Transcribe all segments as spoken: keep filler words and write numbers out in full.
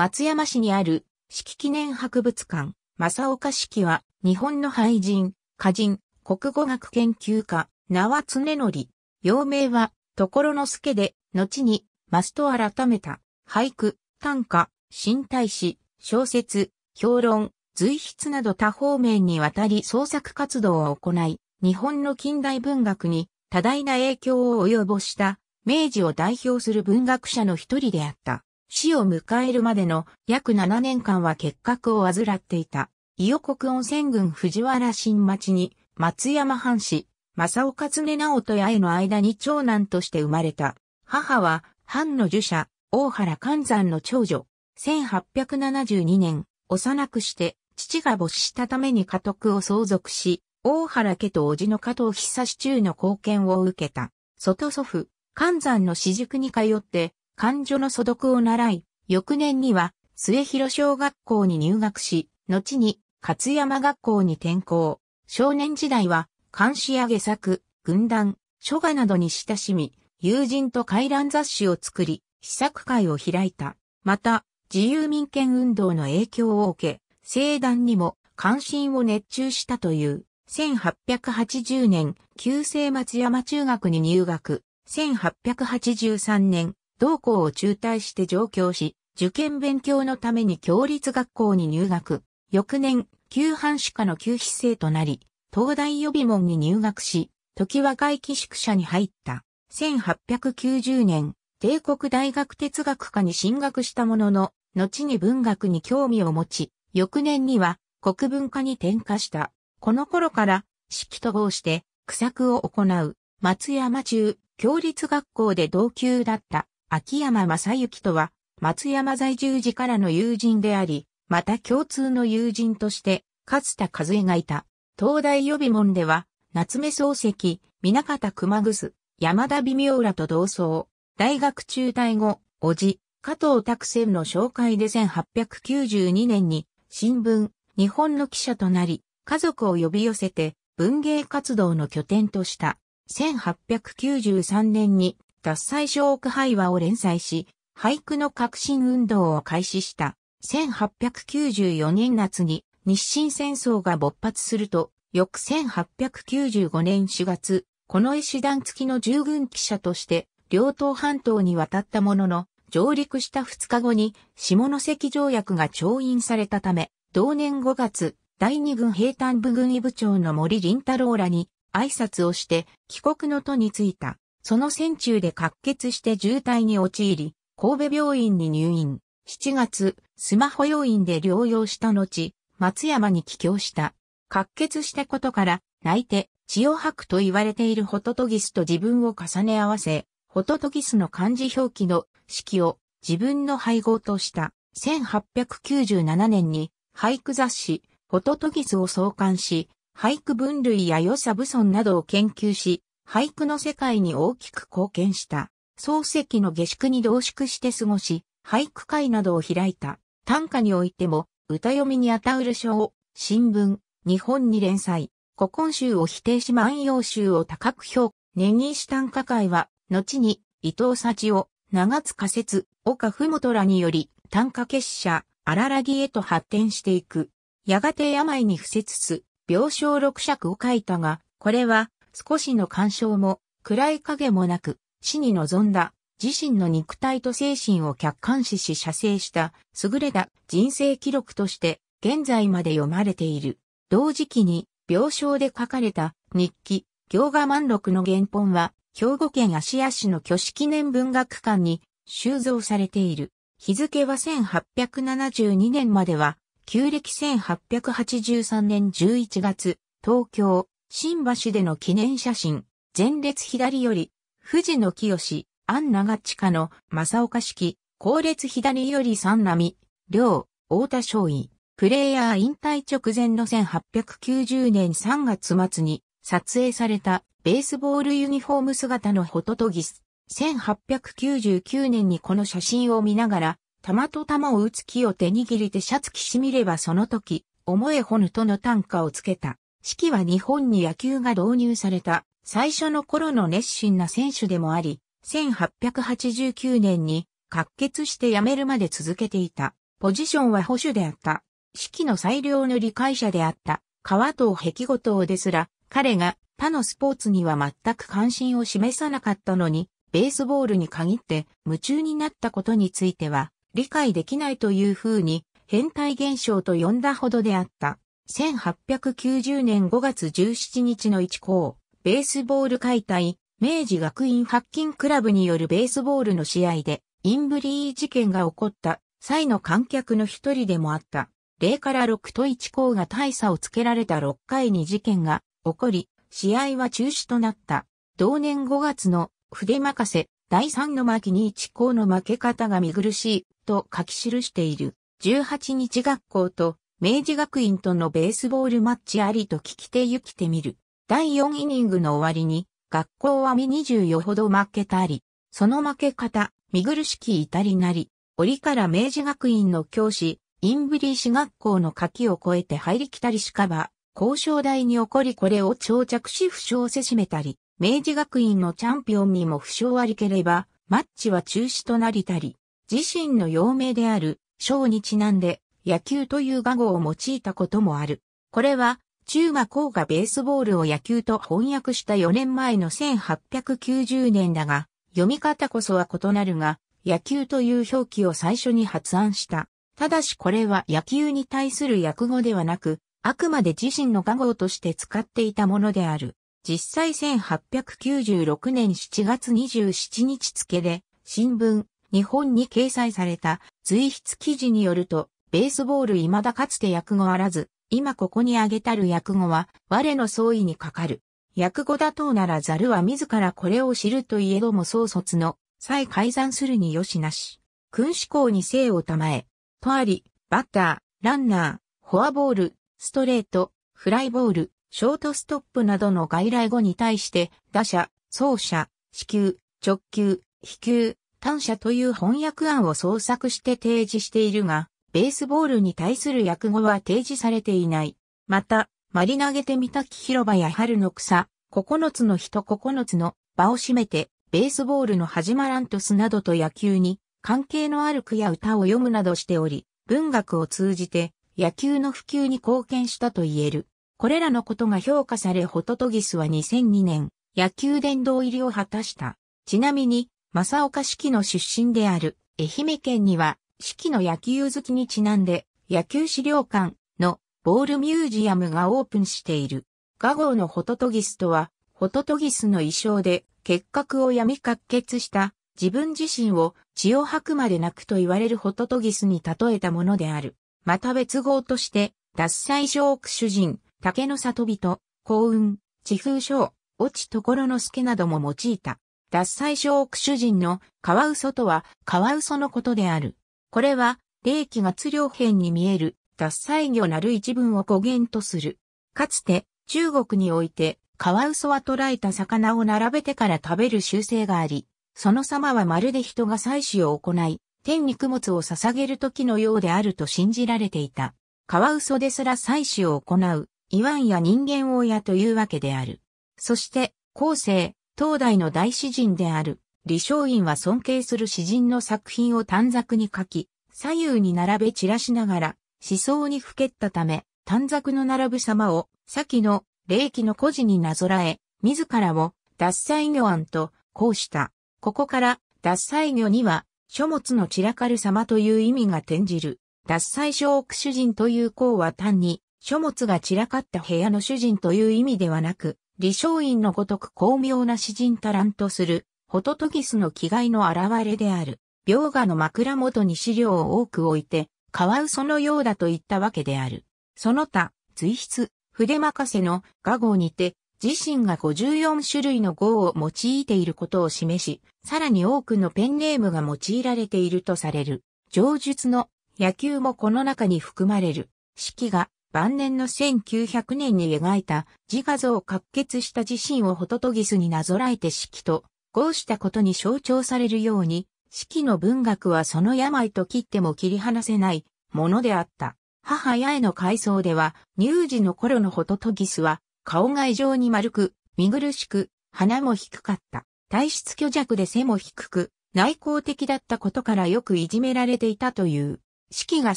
松山市にある子規記念博物館。正岡子規は、日本の俳人、歌人、国語学研究家、名は常則。幼名は、所之助で、後に、ますと改めた。俳句、短歌、新体詩、小説、評論、随筆など多方面にわたり創作活動を行い、日本の近代文学に多大な影響を及ぼした、明治を代表する文学者の一人であった。死を迎えるまでの約ななねんかんは結核を患っていた。伊予国温泉郡藤原新町に松山藩士、正岡常直と八重の間に長男として生まれた。母は藩の儒者、大原寛山の長女。せんはっぴゃくななじゅうにねん、幼くして父が没したために家督を相続し、大原家と叔父の加藤久仲の貢献を受けた。外祖父、寛山の私塾に通って、漢書の素読を習い、翌年には末広小学校に入学し、後に勝山学校に転校。少年時代は漢詩や下作、軍談、書画などに親しみ、友人と回覧雑誌を作り、詩作会を開いた。また、自由民権運動の影響を受け、政壇にも関心を熱中したという。せんはっぴゃくはちじゅうねん、旧制松山中学に入学。せんはっぴゃくはちじゅうさんねん、同校を中退して上京し、受験勉強のために共立学校に入学。翌年、旧藩士科の旧筆生となり、東大予備門に入学し、常盤会寄宿舎に入った。せんはっぴゃくきゅうじゅうねん、帝国大学哲学科に進学したものの、後に文学に興味を持ち、翌年には国文科に転科した。この頃から、子規と号して、句作を行う。松山中、共立学校で同級だった。秋山正幸とは、松山在住時からの友人であり、また共通の友人として、勝田和恵がいた。東大予備門では、夏目漱石、南方熊楠、山田美妙らと同窓。大学中退後、叔父、加藤拓泉の紹介でせんはっぴゃくきゅうじゅうにねんに、新聞、日本の記者となり、家族を呼び寄せて、文芸活動の拠点とした。せんはっぴゃくきゅうじゅうさんねんに、獺祭笑句俳話を連載し、俳句の革新運動を開始した。せんはっぴゃくきゅうじゅうよねん夏に日清戦争が勃発すると、翌せんはっぴゃくきゅうじゅうごねんしがつ、近衛師団付きの従軍記者として、遼東半島に渡ったものの、上陸したふつかごに下関条約が調印されたため、同年ごがつ、だいにぐん兵站部軍医部長の森林太郎らに挨拶をして帰国の途に就いた。その戦中で喀血して重体に陥り、神戸病院に入院。しちがつ、須磨保養院で療養した後、松山に帰郷した。喀血したことから、泣いて、血を吐くと言われているホトトギスと自分を重ね合わせ、ホトトギスの漢字表記の式を自分の配合とした。せんはっぴゃくきゅうじゅうななねんに、俳句雑誌、ホトトギスを創刊し、俳句分類や与謝蕪村などを研究し、俳句の世界に大きく貢献した。漱石の下宿に同宿して過ごし、俳句会などを開いた。短歌においても、歌詠みにあたうる書を、新聞、日本に連載。古今集を否定し万葉集を高く評価。根岸短歌会は、後に、伊藤幸男、長塚節、岡麓らにより、短歌結社、荒らぎへと発展していく。やがて病に伏せつつ、病床六尺を書いたが、これは、少しの干渉も、暗い影もなく、死に臨んだ、自身の肉体と精神を客観視し写生した、優れた人生記録として、現在まで読まれている。同時期に、病床で書かれた、日記、行我満録の原本は、兵庫県芦屋市の虚子記念文学館に、収蔵されている。日付はせんはっぴゃくななじゅうにねんまでは、旧暦せんはっぴゃくはちじゅうさんねんじゅういちがつ、東京、新橋での記念写真、前列左より、藤野清、安長親の正岡子規、後列左より三波、良、太田少尉、プレイヤー引退直前のせんはっぴゃくきゅうじゅうねんさんがつ末に撮影されたベースボールユニフォーム姿のホトトギス。せんはっぴゃくきゅうじゅうきゅうねんにこの写真を見ながら、玉と玉を打つ木を手握りてシャツきしみればその時、思えほぬとの短歌をつけた。子規は日本に野球が導入された最初の頃の熱心な選手でもあり、せんはっぴゃくはちじゅうきゅうねんに喀血して辞めるまで続けていた。ポジションは保守であった。子規の最良の理解者であった川藤碧梧桐ですら、彼が他のスポーツには全く関心を示さなかったのに、ベースボールに限って夢中になったことについては、理解できないというふうに、変態現象と呼んだほどであった。せんはっぴゃくきゅうじゅうねんごがつじゅうしちにちの一項、ベースボール解体、明治学院白金クラブによるベースボールの試合で、インブリー事件が起こった際の観客の一人でもあった。ゼロからろくといち項が大差をつけられたろっかいに事件が起こり、試合は中止となった。同年ごがつの筆任せだいさんの巻にいち項の負け方が見苦しいと書き記している。じゅうはちにち学校と明治学院とのベースボールマッチありと聞きてゆきてみる。だいよんイニングの終わりに学校はにじゅうよんほど負けたあり、その負け方、見苦しき至りなり、折から明治学院の教師、インブリー氏学校の垣を越えて入り来たりしかば、交渉台に起こりこれを長着し負傷せしめたり、明治学院のチャンピオンにも負傷ありければ、マッチは中止となりたり、自身の幼名である、章にちなんで、野球という画語を用いたこともある。これは、中馬光がベースボールを野球と翻訳したよねんまえのせんはっぴゃくきゅうじゅうねんだが、読み方こそは異なるが、野球という表記を最初に発案した。ただしこれは野球に対する訳語ではなく、あくまで自身の画号として使っていたものである。実際せんはっぴゃくきゅうじゅうろくねんしちがつにじゅうしちにち付で、新聞、日本に掲載された随筆記事によると、ベースボール未だかつて訳語あらず、今ここに挙げたる訳語は、我の総意にかかる。訳語妥当ならざるは自らこれを知るといえども創卒の、際改ざんするによしなし。君子考に生をたまえ。とあり、バッター、ランナー、フォアボール、ストレート、フライボール、ショートストップなどの外来語に対して、打者、走者、四球、直球、飛球、短射という翻訳案を創作して提示しているが、ベースボールに対する訳語は提示されていない。また、マリ投げてみたき広場や春の草、ここのつの人ここのつの場を占めて、ベースボールの始まらんとすなどと野球に、関係のある句や歌を詠むなどしており、文学を通じて野球の普及に貢献したと言える。これらのことが評価されホトトギスはにせんにねん、野球殿堂入りを果たした。ちなみに、正岡子規の出身である愛媛県には、子規の野球好きにちなんで、野球資料館のボールミュージアムがオープンしている。画号のホトトギスとは、ホトトギスの衣装で、結核を病み喀血した。自分自身を血を吐くまで泣くと言われるホトトギスに例えたものである。また別号として、獺祭症苦主人、竹の里人、幸運、痴風症、落ち所之助なども用いた。獺祭症苦主人のカワウソとはカワウソのことである。これは、霊気月両辺に見える獺祭魚なる一文を語源とする。かつて、中国において、カワウソは捕らえた魚を並べてから食べる習性があり、その様はまるで人が祭祀を行い、天に供物を捧げる時のようであると信じられていた。カワウソですら祭祀を行う、言わんや人間王やというわけである。そして、後世、当代の大詩人である、李松院は尊敬する詩人の作品を短冊に書き、左右に並べ散らしながら、思想にふけったため、短冊の並ぶ様を、先の、霊気の故事になぞらえ、自らを、獺祭魚庵と、こうした。ここから、獺祭魚には、書物の散らかる様という意味が転じる。獺祭症苦主人という項は単に、書物が散らかった部屋の主人という意味ではなく、李松院のごとく巧妙な詩人たらんとする、ホトトギスの気概の表れである。描画の枕元に資料を多く置いて、カワウソのようだと言ったわけである。その他、随筆、筆任せの画号にて、自身がごじゅうよん種類の号を用いていることを示し、さらに多くのペンネームが用いられているとされる。上述の野球もこの中に含まれる。子規が晩年のせんきゅうひゃくねんに描いた自画像を喀血した自身をホトトギスになぞらえて子規と合したことに象徴されるように、子規の文学はその病と切っても切り離せないものであった。母八重の回想では、乳児の頃のホトトギスは、顔が異常に丸く、見苦しく、鼻も低かった。体質虚弱で背も低く、内向的だったことからよくいじめられていたという。史記が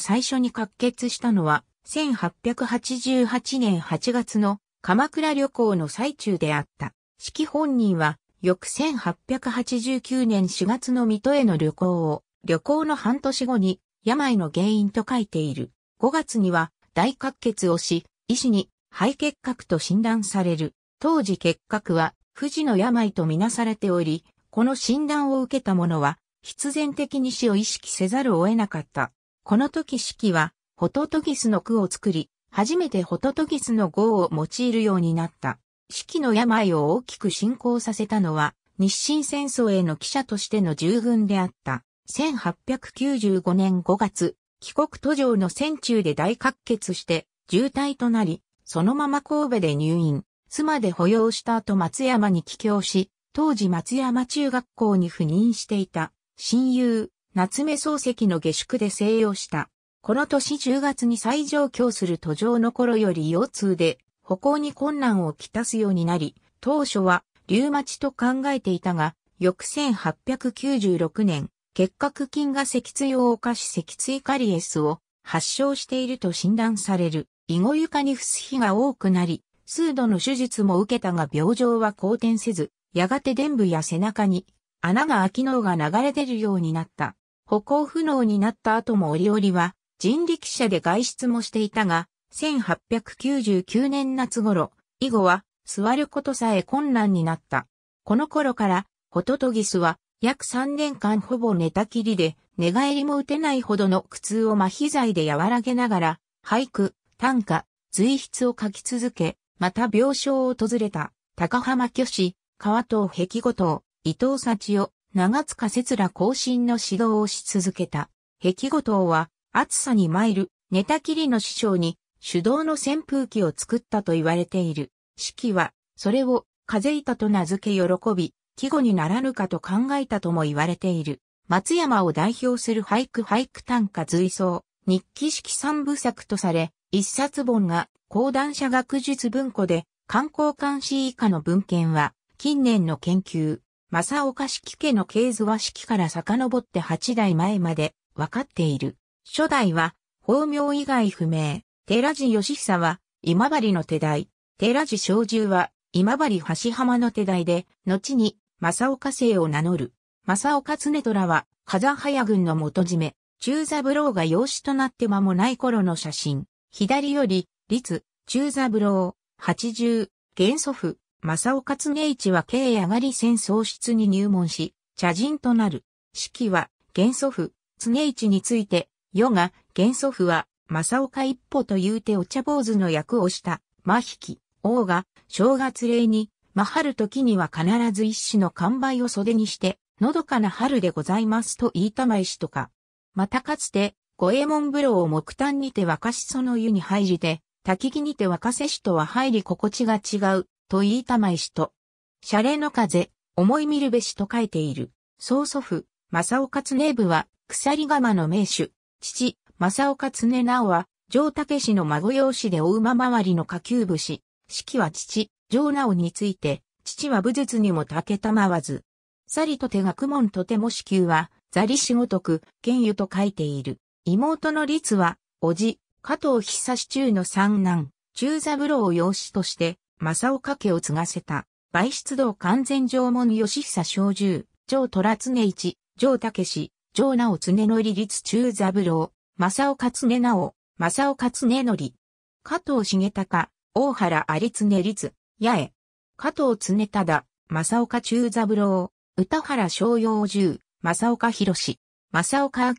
最初に確結したのは、せんはっぴゃくはちじゅうはちねんはちがつの鎌倉旅行の最中であった。史記本人は、翌せんはっぴゃくはちじゅうきゅうねんしがつの水戸への旅行を、旅行の半年後に、病の原因と書いている。ごがつには、大喀血をし、医師に、肺結核と診断される。当時結核は、不治の病とみなされており、この診断を受けた者は、必然的に死を意識せざるを得なかった。この時史記は、ホトトギスの句を作り、初めてホトトギスの号を用いるようになった。史記の病を大きく進行させたのは、日清戦争への記者としての従軍であった。せんはっぴゃくきゅうじゅうごねんごがつ、帰国途上の船中で大喀血して、重体となり、そのまま神戸で入院。妻で保養した後松山に帰郷し、当時松山中学校に赴任していた、親友、夏目漱石の下宿で静養した。この年じゅうがつに再上京する途上の頃より腰痛で、歩行に困難をきたすようになり、当初は、リウマチと考えていたが、翌せんはっぴゃくきゅうじゅうろくねん、結核菌が脊椎を侵し脊椎カリエスを発症していると診断される。以後床に伏す日が多くなり、数度の手術も受けたが病状は好転せず、やがて臀部や背中に穴が開き膿が流れ出るようになった。歩行不能になった後も折々は人力車で外出もしていたが、せんはっぴゃくきゅうじゅうきゅうねん夏頃、以後は座ることさえ困難になった。この頃からホトトギスは約さんねんかんほぼ寝たきりで、寝返りも打てないほどの苦痛を麻痺剤で和らげながら、俳句、短歌、随筆を書き続け、また病床を訪れた、高浜虚子、川藤碧梧桐、伊藤幸男、長塚節ら後進の指導をし続けた。碧梧桐は、暑さに参る、寝たきりの師匠に、手動の扇風機を作ったと言われている。史記は、それを、風板と名付け喜び、季語にならぬかと考えたとも言われている。松山を代表する俳句俳句短歌随想、日記史記三部作とされ、一冊本が、講談社学術文庫で、刊行監視以下の文献は、近年の研究、正岡子規家の系図は史記から遡ってはちだいまえまで、わかっている。初代は、法名以外不明。寺地義久は、今治の手代。寺地正十は、今治橋浜の手代で、後に、正岡姓を名乗る。正岡常虎は、風早軍の元締め。中三郎が養子となって間もない頃の写真。左より、立、中三郎、はちじゅう、現祖父、正岡常一は慶上がり戦総室に入門し、茶人となる。史記は、現祖父、常一について、余が、現祖父は、正岡一歩というてお茶坊主の役をした、真引、王が、正月礼に、ま春時には必ず一種の完売を袖にして、のどかな春でございますと言いたまいしとか。またかつて、五右衛門風呂を木炭にて沸かしその湯に入りで、焚木にて沸かせしとは入り心地が違う、と言いたまいしと。洒落の風、思い見るべしと書いている。曽祖父、正岡常武は、鎖鎌の名手。父、正岡常直は、城武氏の孫養子でお馬回りの下級武士。史記は父、城直について、父は武術にもたけたまわず。さりとて学問とても子宮は、ざりしごとく、剣湯と書いている。妹の律は、叔父、加藤久志中の三男、中三郎を養子として、正岡家を継がせた。梅出堂勧善上門義久正十、上虎常一、上武氏、上直常則律中三郎、正岡常直、正岡常則。加藤重隆、大原有常律、八重。加藤常忠、正岡中三郎、歌原逍遥十、正岡弘、正岡明。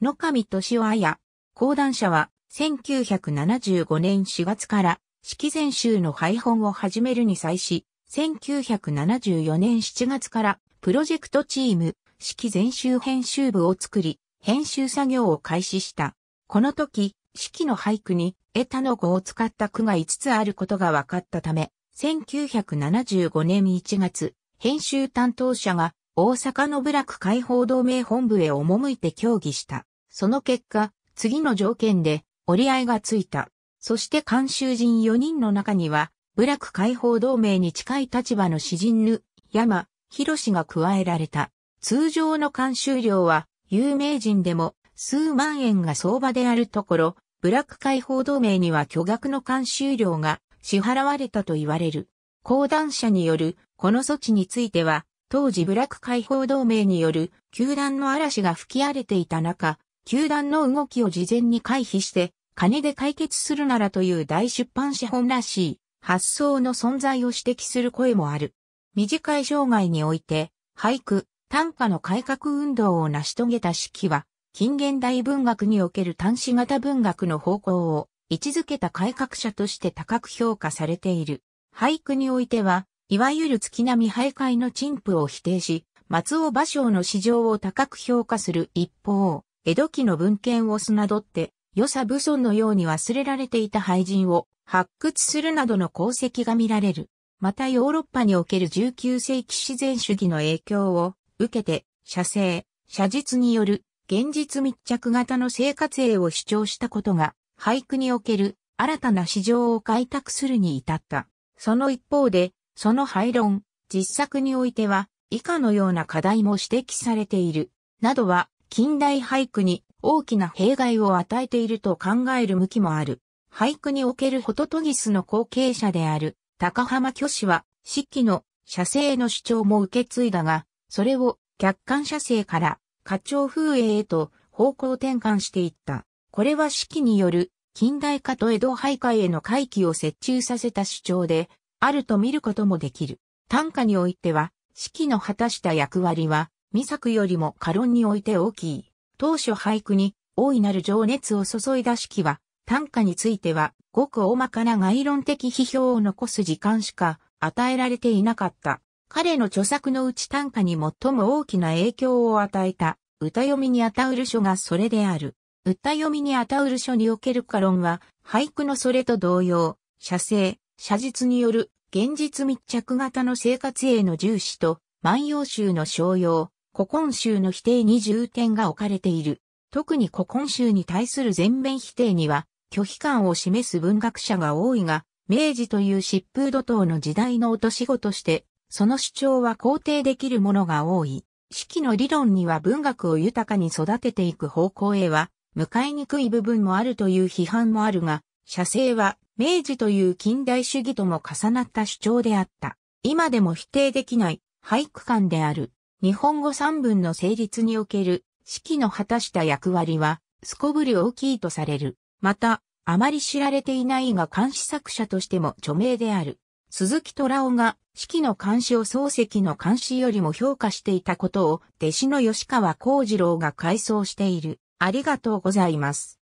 野上俊夫綾、講談社は、せんきゅうひゃくななじゅうごねんしがつから、史記全集の配本を始めるに際し、せんきゅうひゃくななじゅうよねんしちがつから、プロジェクトチーム、史記全集編集部を作り、編集作業を開始した。この時、史記の俳句に、江田の語を使った句がいつつあることが分かったため、せんきゅうひゃくななじゅうごねんいちがつ、編集担当者が、大阪の部落解放同盟本部へ赴いて協議した。その結果、次の条件で折り合いがついた。そして監修人よにんの中には、部落解放同盟に近い立場の詩人ぬ、山、広が加えられた。通常の監修料は、有名人でも数万円が相場であるところ、ブラック海報同盟には巨額の監修料が支払われたと言われる。講談社によるこの措置については、当時ブラック海報同盟による球団の嵐が吹き荒れていた中、球団の動きを事前に回避して、金で解決するならという大出版社本らしい発想の存在を指摘する声もある。短い生涯において、俳句、短歌の改革運動を成し遂げた子規は、近現代文学における短詩型文学の方向を位置づけた改革者として高く評価されている。俳句においては、いわゆる月並み俳諧の陳腐を否定し、松尾芭蕉の詩情を高く評価する一方、江戸期の文献をなどって、与謝蕪村のように忘れられていた俳人を発掘するなどの功績が見られる。またヨーロッパにおけるじゅうきゅう世紀自然主義の影響を受けて、写生、写実による現実密着型の生活営を主張したことが、俳句における新たな市場を開拓するに至った。その一方で、その廃論、実作においては、以下のような課題も指摘されている、などは、近代俳句に大きな弊害を与えていると考える向きもある。俳句におけるホトトギスの後継者である、高浜虚子は、子規の写生の主張も受け継いだが、それを客観写生から、花鳥風営へと方向転換していった。これは子規による近代化と江戸俳諧への回帰を折衷させた主張であると見ることもできる。短歌においては子規の果たした役割は未作よりも歌論において大きい。当初俳句に大いなる情熱を注いだ子規は短歌についてはごく大まかな概論的批評を残す時間しか与えられていなかった。彼の著作のうち短歌に最も大きな影響を与えた、歌詠みにあたうる書がそれである。歌詠みにあたうる書における歌論は、俳句のそれと同様、写生、写実による現実密着型の生活営の重視と、万葉集の商用、古今集の否定に重点が置かれている。特に古今集に対する全面否定には、拒否感を示す文学者が多いが、明治という疾風怒涛の時代の落とし子として、その主張は肯定できるものが多い。子規の理論には文学を豊かに育てていく方向へは向かいにくい部分もあるという批判もあるが、写生は明治という近代主義とも重なった主張であった。今でも否定できない俳句観である。日本語三文の成立における子規の果たした役割はすこぶる大きいとされる。また、あまり知られていないが漢詩作者としても著名である。鈴木虎雄が子規の漢詩を漱石の漢詩よりも評価していたことを弟子の吉川幸次郎が回想している。ありがとうございます。